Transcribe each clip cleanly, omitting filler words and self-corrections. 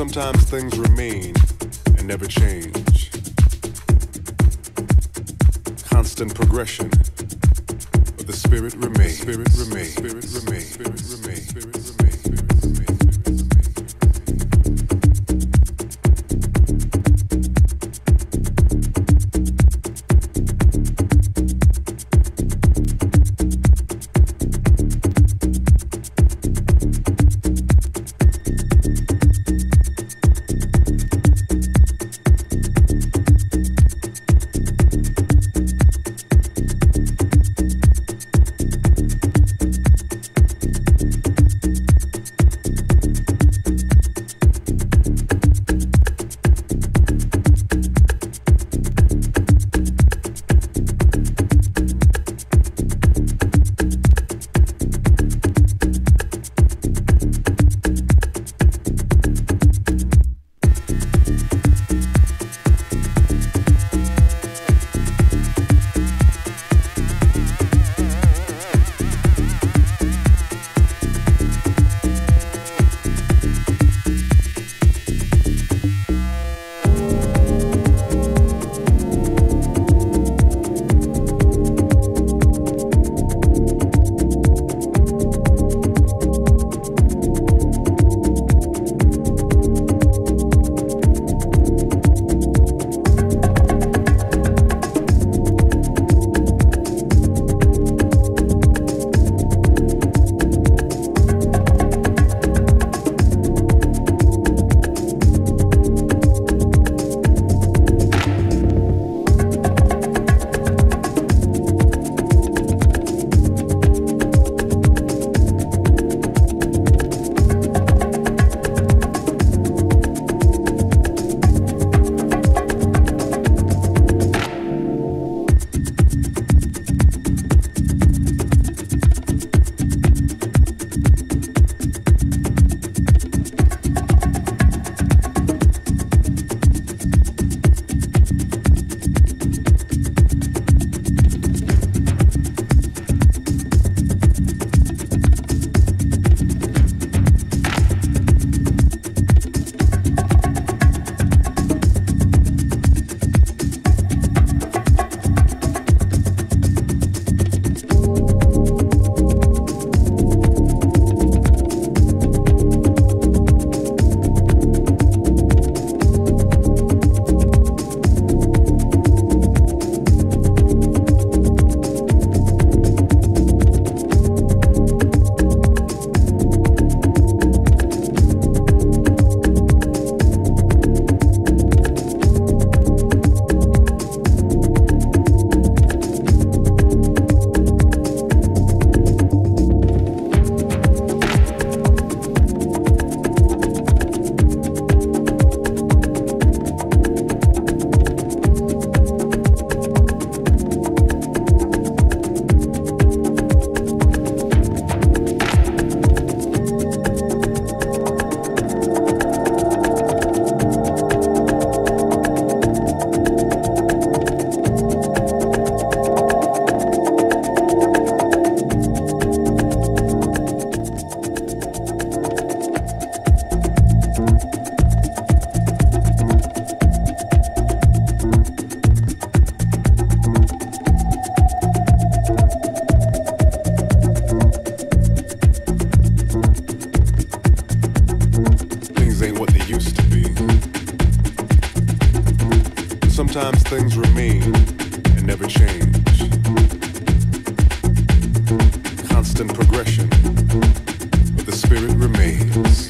Sometimes things remain and never change. Constant progression, but the spirit remains. Spirit remains. Spirit remains. Spirit remains. Spirit remains. Spirit remains. Sometimes things remain and never change. Constant progression, but the spirit remains.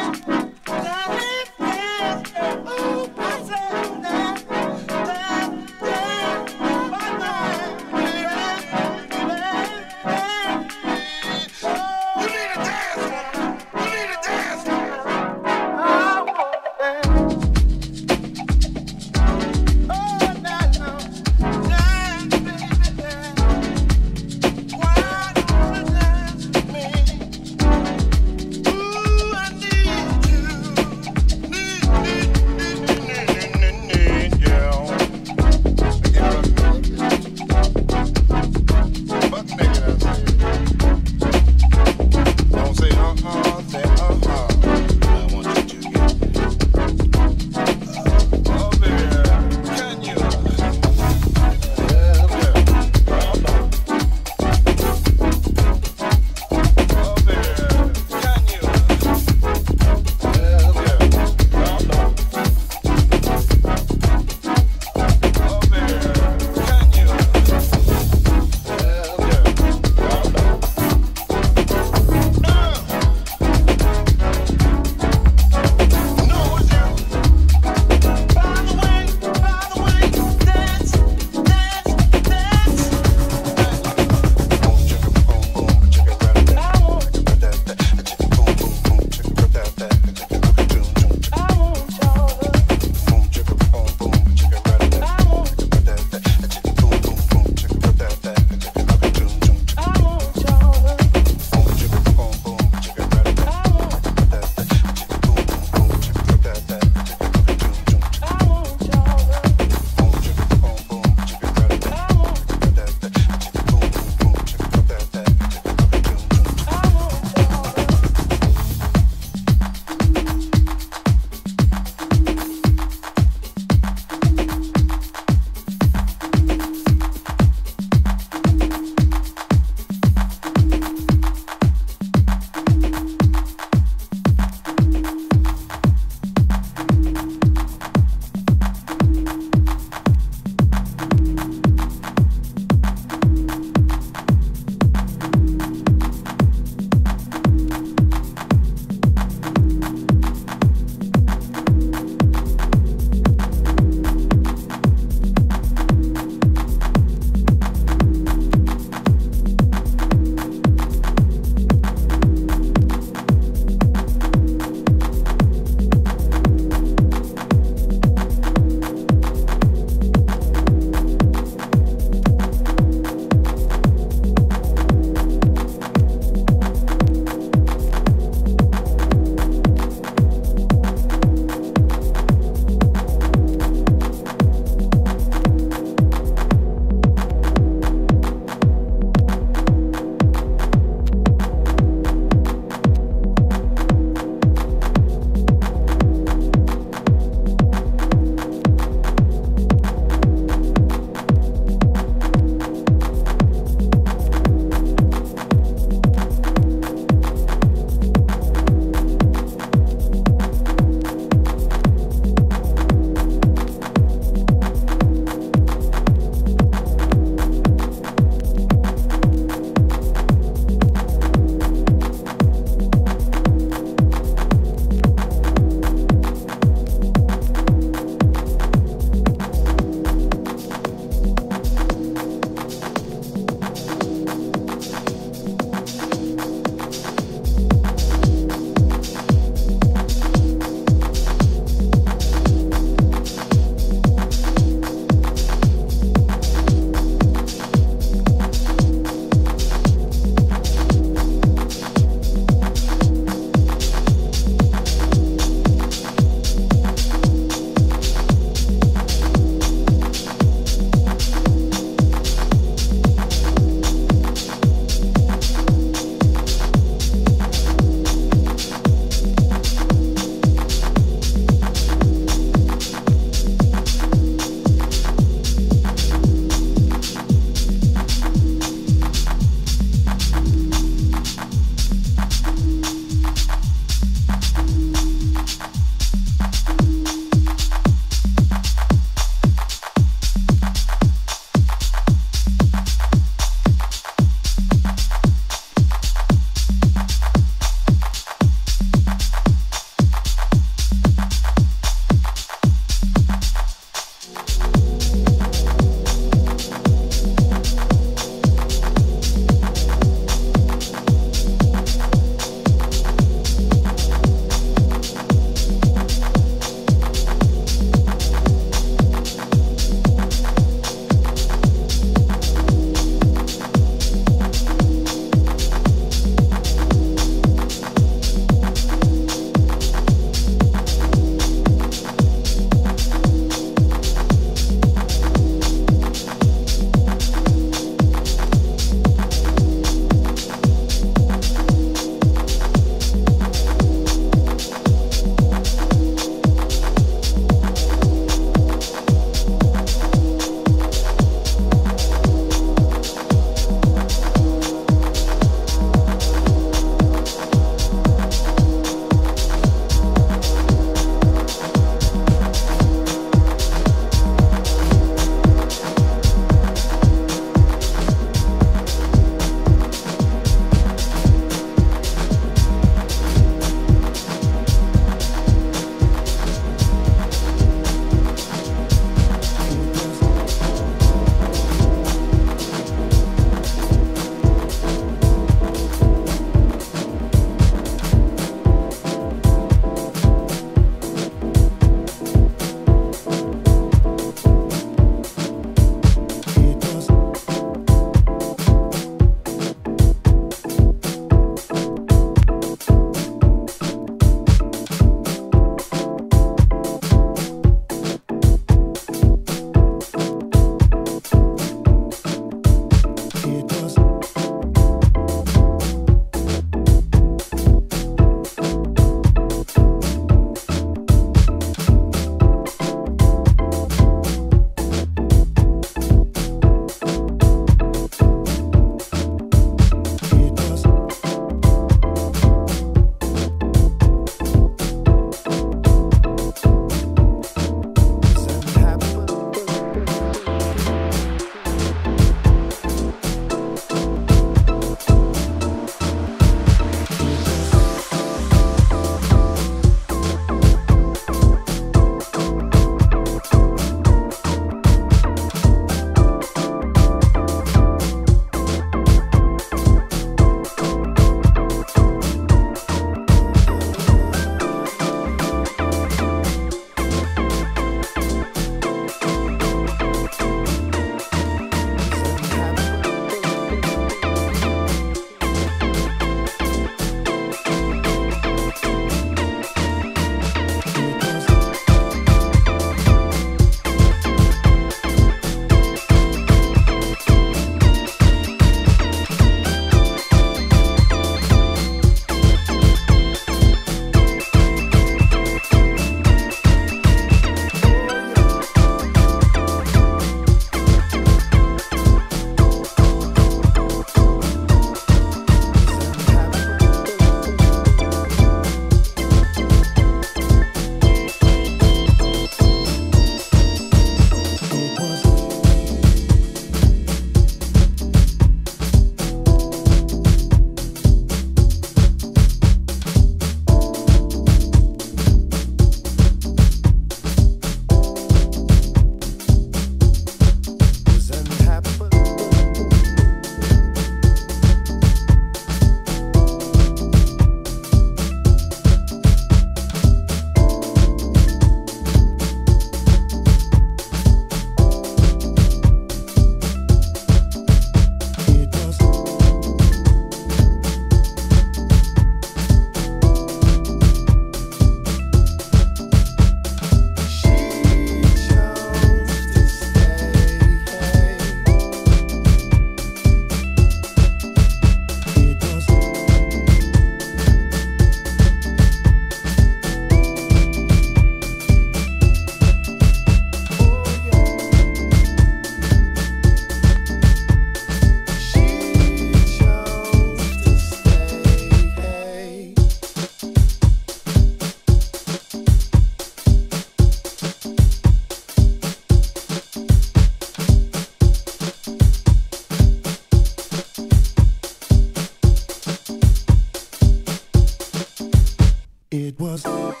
It was married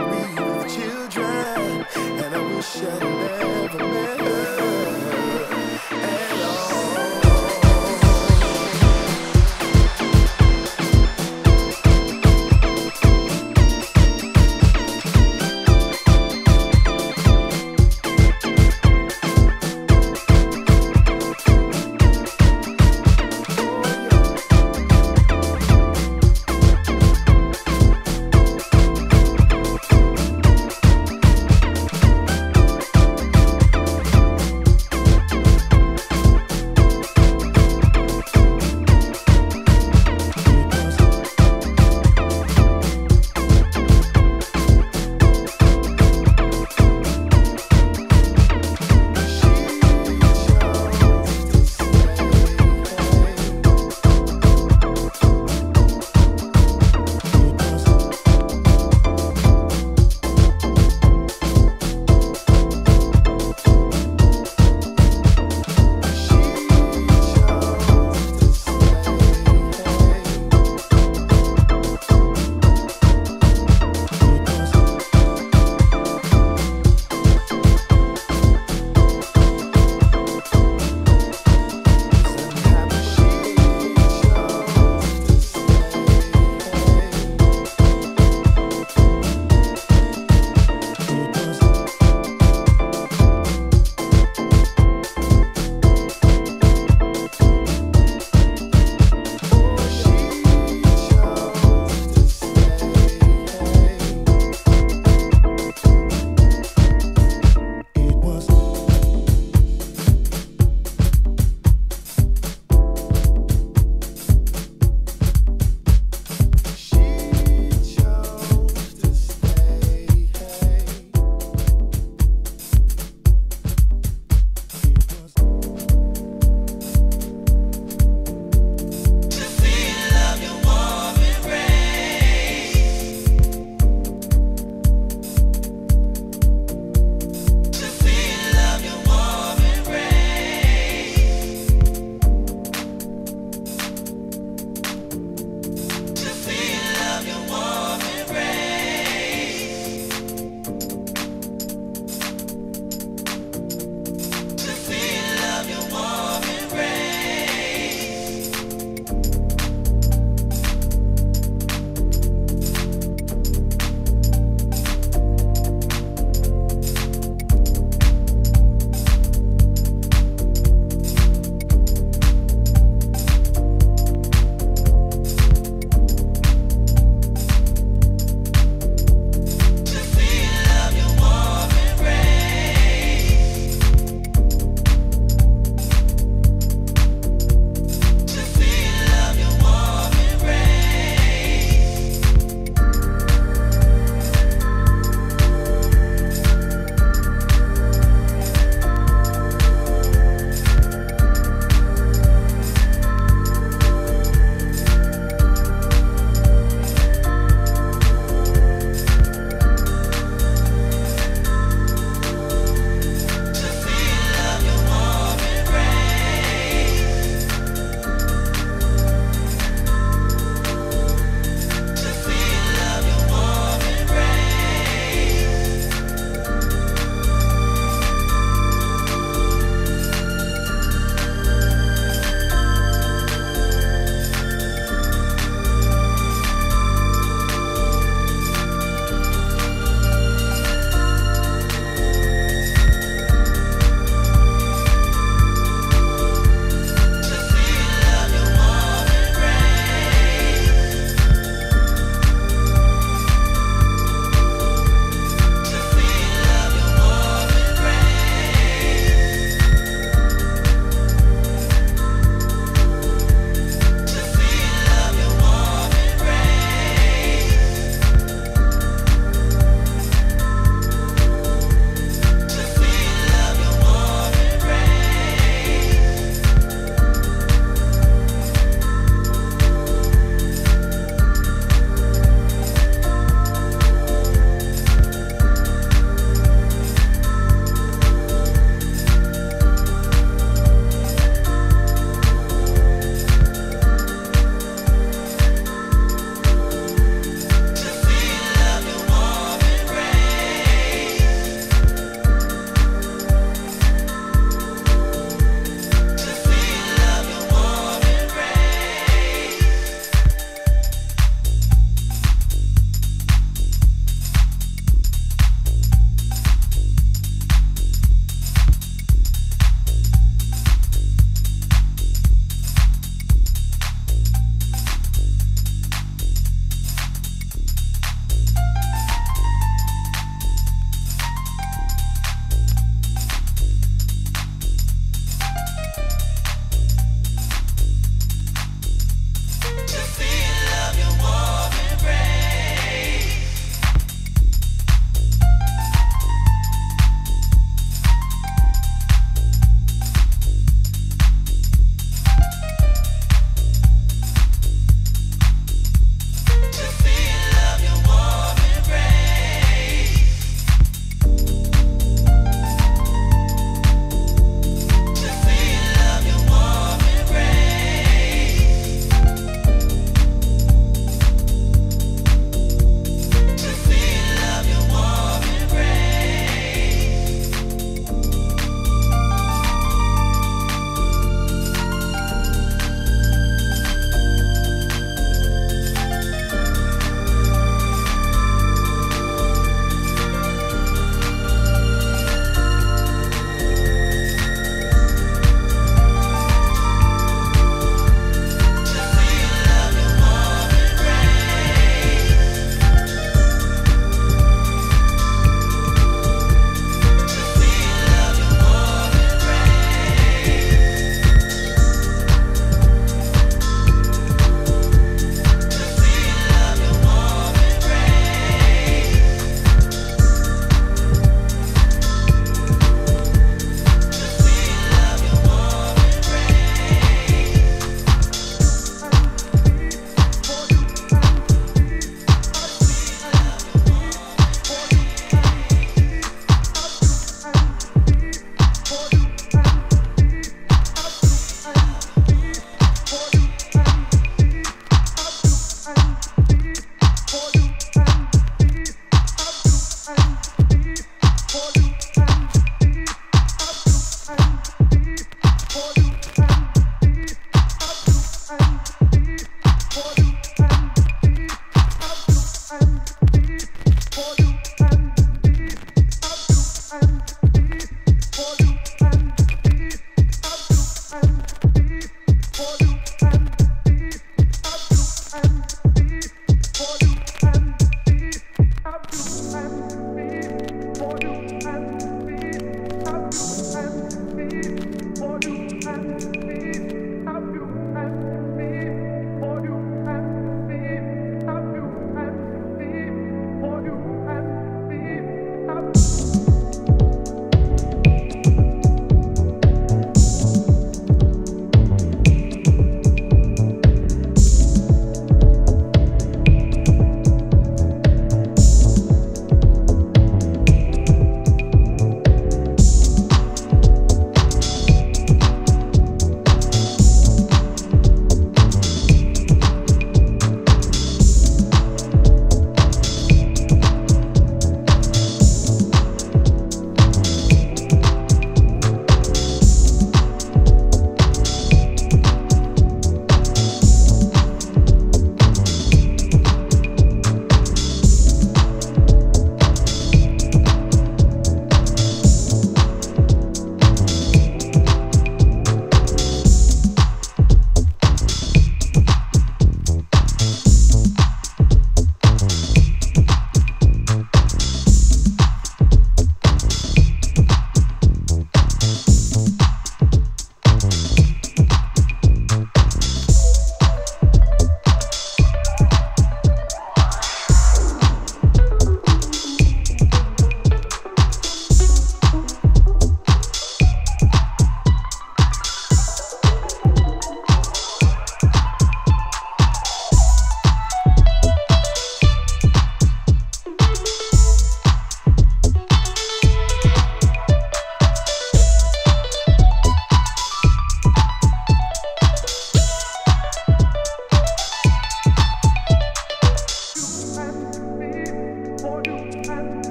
with children, and I wish I never met her at all.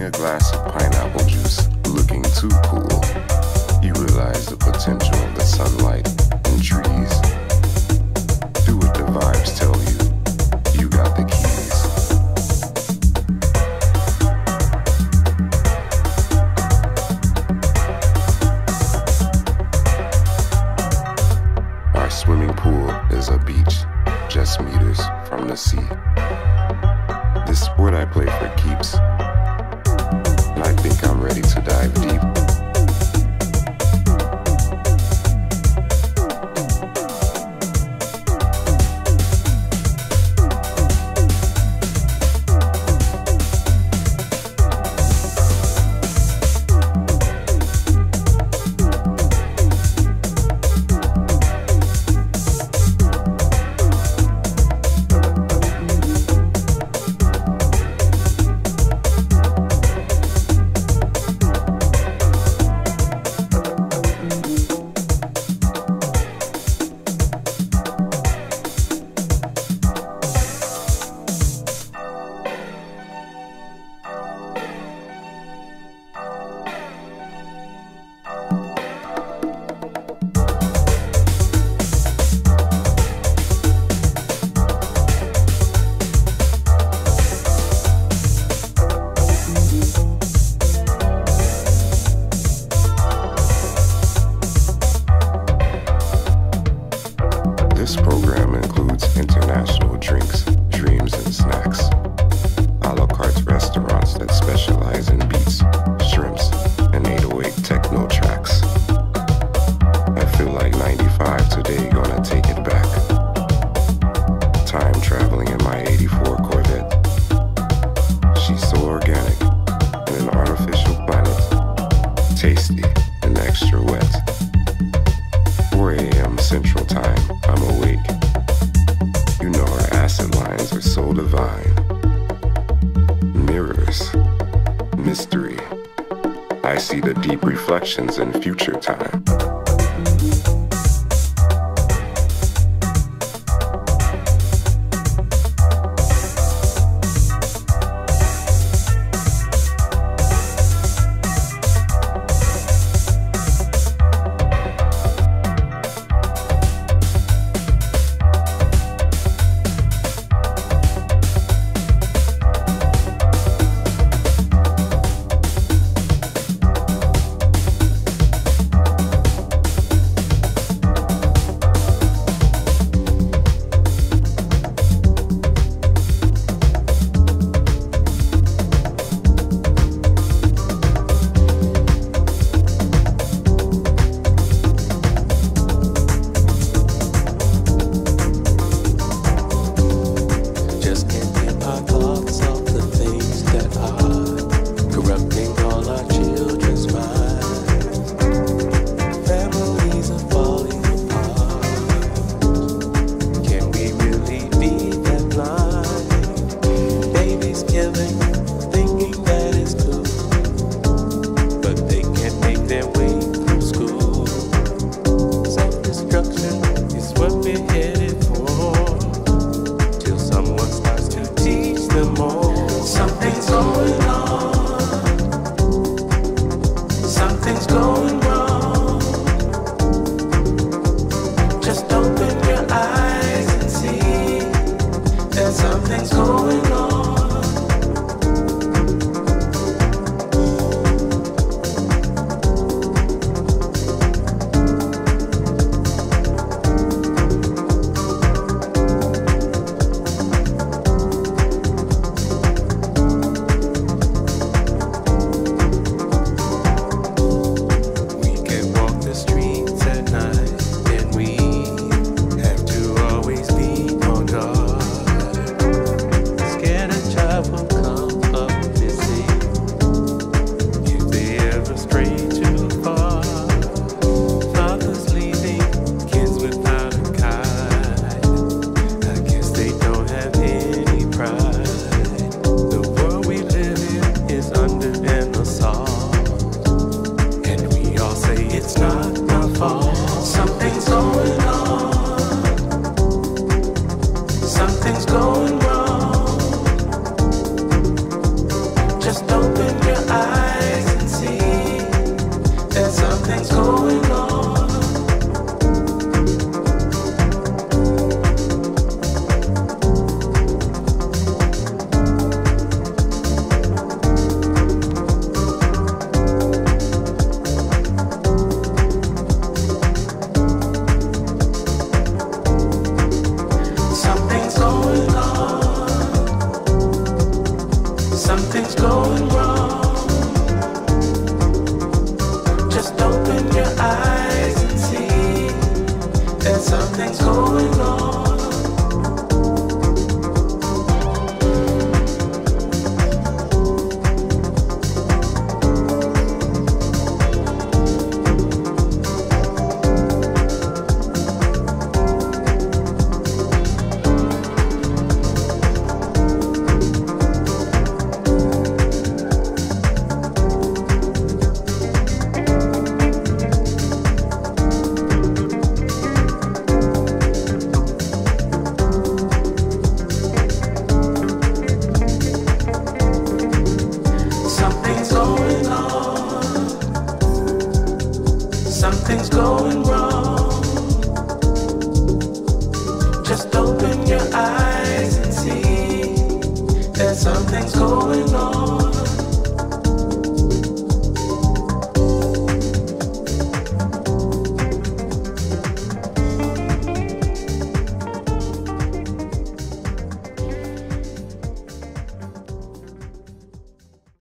drinking a glass of pineapple juice, looking too cool, you realize the potential of the sunlight and trees. Do what the vibes tell you. You got the key. Swimming pool is a beach, just meters from the sea. This sport I play for keeps, and I think I'm ready to dive deep. This program includes international drinks, dreams, and snacks. A la carte restaurants that specialize in beats, shrimps, and 808 techno tracks. I feel like 95 today, gonna take it back. Time traveling in my 84 Corvette. She's so organic, in an artificial planet. Tasty and extra wet. 4 a.m. Central Time, I'm awake. You know our acid lines are so divine. Mirrors, mystery. I see the deep reflections in future time.